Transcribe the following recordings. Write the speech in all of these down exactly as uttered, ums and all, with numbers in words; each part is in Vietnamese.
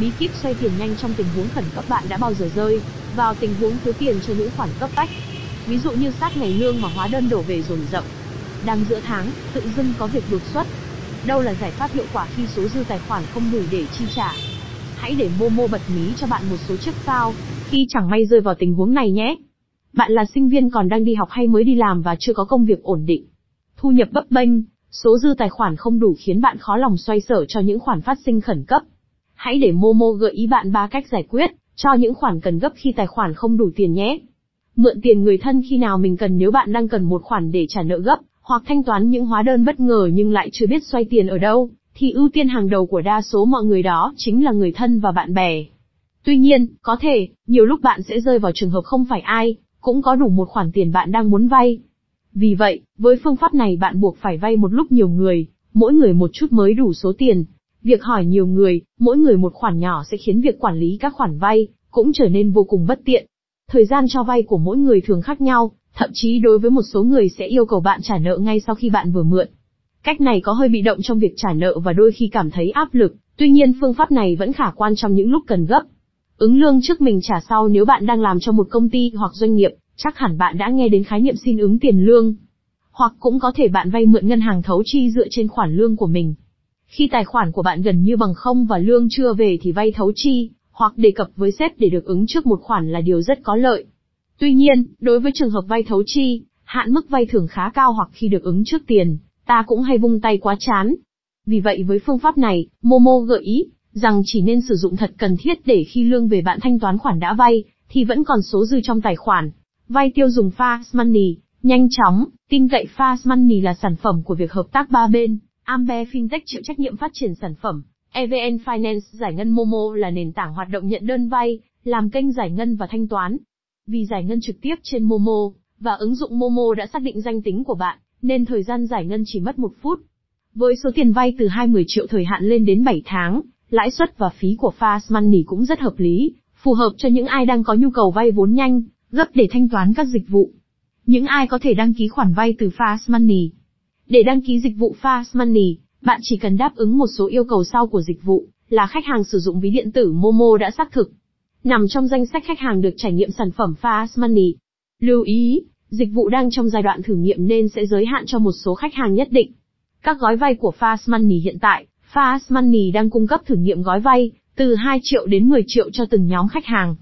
Bí kíp xoay tiền nhanh trong tình huống khẩn cấp. Bạn đã bao giờ rơi vào tình huống thiếu tiền cho những khoản cấp bách? Ví dụ như sát ngày lương mà hóa đơn đổ về dồn dập, đang giữa tháng tự dưng có việc đột xuất. Đâu là giải pháp hiệu quả khi số dư tài khoản không đủ để chi trả? Hãy để MoMo bật mí cho bạn một số chiếc phao khi chẳng may rơi vào tình huống này nhé. Bạn là sinh viên còn đang đi học hay mới đi làm và chưa có công việc ổn định? Thu nhập bấp bênh, số dư tài khoản không đủ khiến bạn khó lòng xoay sở cho những khoản phát sinh khẩn cấp. Hãy để MoMo gợi ý bạn ba cách giải quyết cho những khoản cần gấp khi tài khoản không đủ tiền nhé. Mượn tiền người thân khi nào mình cần? Nếu bạn đang cần một khoản để trả nợ gấp hoặc thanh toán những hóa đơn bất ngờ nhưng lại chưa biết xoay tiền ở đâu, thì ưu tiên hàng đầu của đa số mọi người đó chính là người thân và bạn bè. Tuy nhiên, có thể, nhiều lúc bạn sẽ rơi vào trường hợp không phải ai cũng có đủ một khoản tiền bạn đang muốn vay. Vì vậy, với phương pháp này bạn buộc phải vay một lúc nhiều người, mỗi người một chút mới đủ số tiền. Việc hỏi nhiều người, mỗi người một khoản nhỏ sẽ khiến việc quản lý các khoản vay cũng trở nên vô cùng bất tiện. Thời gian cho vay của mỗi người thường khác nhau, thậm chí đối với một số người sẽ yêu cầu bạn trả nợ ngay sau khi bạn vừa mượn. Cách này có hơi bị động trong việc trả nợ và đôi khi cảm thấy áp lực, tuy nhiên phương pháp này vẫn khả quan trong những lúc cần gấp. Ứng lương trước mình trả sau. Nếu bạn đang làm cho một công ty hoặc doanh nghiệp, chắc hẳn bạn đã nghe đến khái niệm xin ứng tiền lương. Hoặc cũng có thể bạn vay mượn ngân hàng thấu chi dựa trên khoản lương của mình. Khi tài khoản của bạn gần như bằng không và lương chưa về thì vay thấu chi, hoặc đề cập với sếp để được ứng trước một khoản là điều rất có lợi. Tuy nhiên, đối với trường hợp vay thấu chi, hạn mức vay thường khá cao hoặc khi được ứng trước tiền, ta cũng hay vung tay quá chán. Vì vậy với phương pháp này, MoMo gợi ý rằng chỉ nên sử dụng thật cần thiết để khi lương về bạn thanh toán khoản đã vay, thì vẫn còn số dư trong tài khoản. Vay tiêu dùng Fast Money, nhanh chóng, tin cậy. Fast Money là sản phẩm của việc hợp tác ba bên. Amber Fintech chịu trách nhiệm phát triển sản phẩm, e vê en Finance giải ngân. MoMo là nền tảng hoạt động nhận đơn vay, làm kênh giải ngân và thanh toán. Vì giải ngân trực tiếp trên MoMo, và ứng dụng MoMo đã xác định danh tính của bạn, nên thời gian giải ngân chỉ mất một phút. Với số tiền vay từ hai mươi triệu thời hạn lên đến bảy tháng, lãi suất và phí của Fast Money cũng rất hợp lý, phù hợp cho những ai đang có nhu cầu vay vốn nhanh, gấp để thanh toán các dịch vụ. Những ai có thể đăng ký khoản vay từ Fast Money? Để đăng ký dịch vụ Fast Money, bạn chỉ cần đáp ứng một số yêu cầu sau của dịch vụ, là khách hàng sử dụng ví điện tử MoMo đã xác thực, nằm trong danh sách khách hàng được trải nghiệm sản phẩm Fast Money. Lưu ý, dịch vụ đang trong giai đoạn thử nghiệm nên sẽ giới hạn cho một số khách hàng nhất định. Các gói vay của Fast Money hiện tại, Fast Money đang cung cấp thử nghiệm gói vay từ hai triệu đến mười triệu cho từng nhóm khách hàng.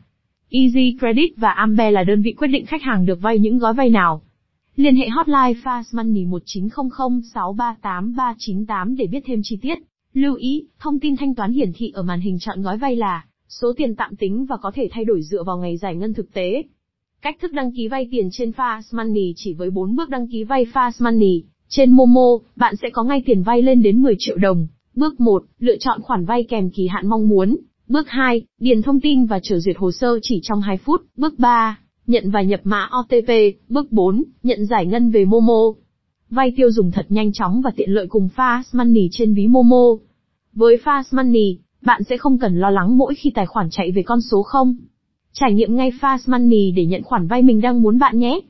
Easy Credit và Amber là đơn vị quyết định khách hàng được vay những gói vay nào. Liên hệ hotline Fast Money một chín không không sáu ba tám ba chín tám để biết thêm chi tiết. Lưu ý, thông tin thanh toán hiển thị ở màn hình chọn gói vay là số tiền tạm tính và có thể thay đổi dựa vào ngày giải ngân thực tế. Cách thức đăng ký vay tiền trên Fast Money. Chỉ với bốn bước đăng ký vay Fast Money trên MoMo, bạn sẽ có ngay tiền vay lên đến mười triệu đồng. Bước một, lựa chọn khoản vay kèm kỳ hạn mong muốn. Bước hai, điền thông tin và chờ duyệt hồ sơ chỉ trong hai phút. Bước ba, nhận và nhập mã o tê pê, bước bốn, nhận giải ngân về MoMo. Vay tiêu dùng thật nhanh chóng và tiện lợi cùng Fast Money trên ví MoMo. Với Fast Money, bạn sẽ không cần lo lắng mỗi khi tài khoản chạy về con số không. Trải nghiệm ngay Fast Money để nhận khoản vay mình đang muốn bạn nhé.